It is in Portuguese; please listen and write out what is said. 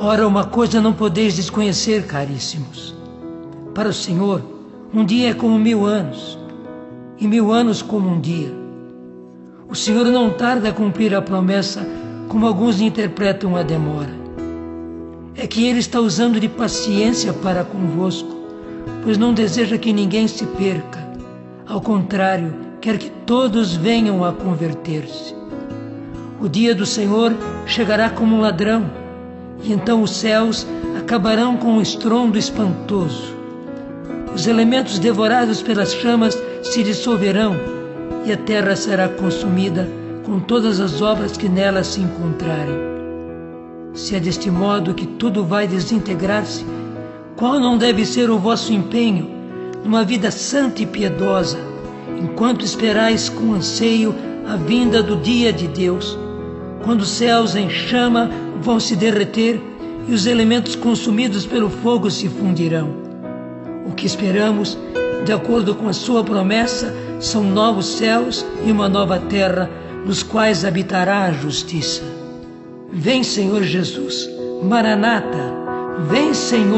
Ora, uma coisa não podeis desconhecer, caríssimos. Para o Senhor, um dia é como 1000 anos, e 1000 anos como um dia. O Senhor não tarda a cumprir a promessa, como alguns interpretam a demora. É que Ele está usando de paciência para convosco, pois não deseja que ninguém se perca. Ao contrário, quer que todos venham a converter-se. O dia do Senhor chegará como um ladrão, e então os céus acabarão com um estrondo espantoso. Os elementos devorados pelas chamas se dissolverão, e a terra será consumida com todas as obras que nela se encontrarem. Se é deste modo que tudo vai desintegrar-se, qual não deve ser o vosso empenho numa vida santa e piedosa, enquanto esperais com anseio a vinda do dia de Deus, quando os céus em chama vão se derreter e os elementos consumidos pelo fogo se fundirão? O que esperamos, de acordo com a sua promessa, são novos céus e uma nova terra, nos quais habitará a justiça. Vem, Senhor Jesus, Maranata, vem, Senhor.